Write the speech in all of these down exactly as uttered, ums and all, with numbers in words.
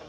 Wow.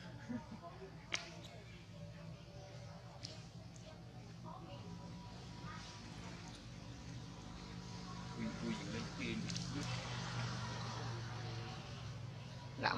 làm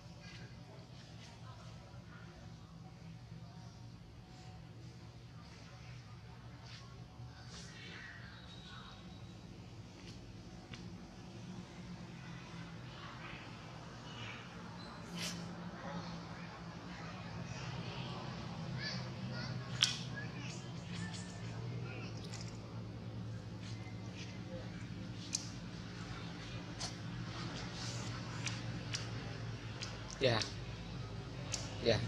Dạ. Dạ.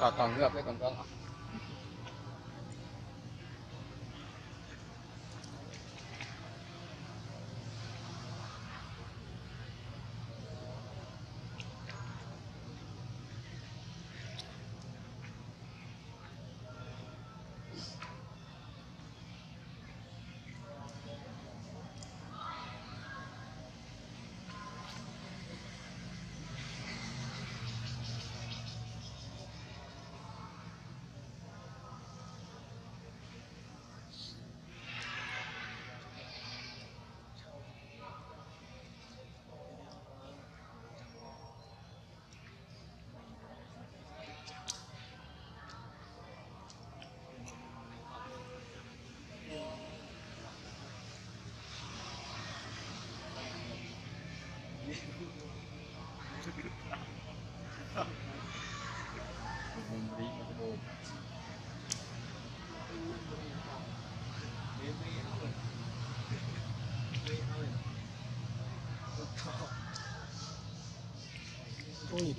Còn còn ngược với con con. Ôi.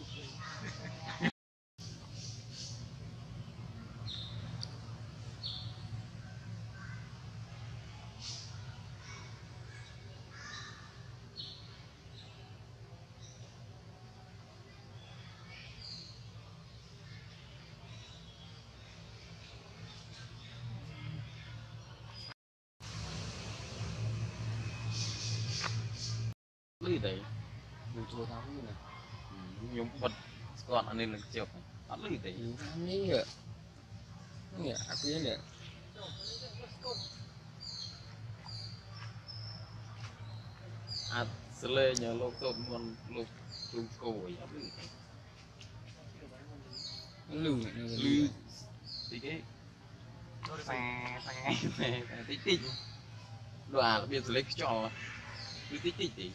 Cái gì đấy? Mình thua thắng như này. Nhóm vật gọn nên là chiều bắt lấy đấy nghĩ vậy nghĩ à cái này à sẽ lên nhà lô tô mòn lục lục cối lù lù tí cái phà phà phà tí tí là biết lấy cái trò tí tí tí